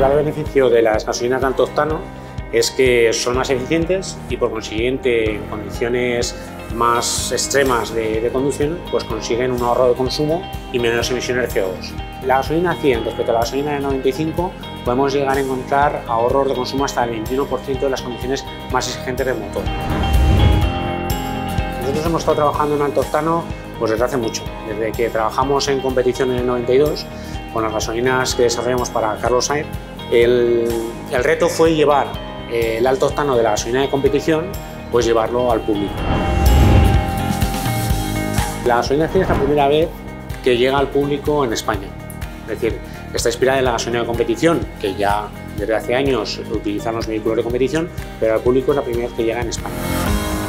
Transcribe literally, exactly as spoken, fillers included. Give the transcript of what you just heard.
claro beneficio de las gasolinas de alto octano es que son más eficientes y por consiguiente en condiciones más extremas de, de conducción pues consiguen un ahorro de consumo y menos emisiones de C O dos. La gasolina cien respecto a la gasolina de noventa y cinco podemos llegar a encontrar ahorros de consumo hasta el veintiuno por ciento de las condiciones más exigentes del motor. Nosotros hemos estado trabajando en alto octano pues desde hace mucho, desde que trabajamos en competición en el noventa y dos con las gasolinas que desarrollamos para Carlos Sainz. El, el reto fue llevar eh, el alto octano de la gasolina de competición, pues llevarlo al público. La gasolina cien es la primera vez que llega al público en España. Es decir, está inspirada en la gasolina de competición, que ya desde hace años utilizan los vehículos de competición, pero al público es la primera vez que llega en España.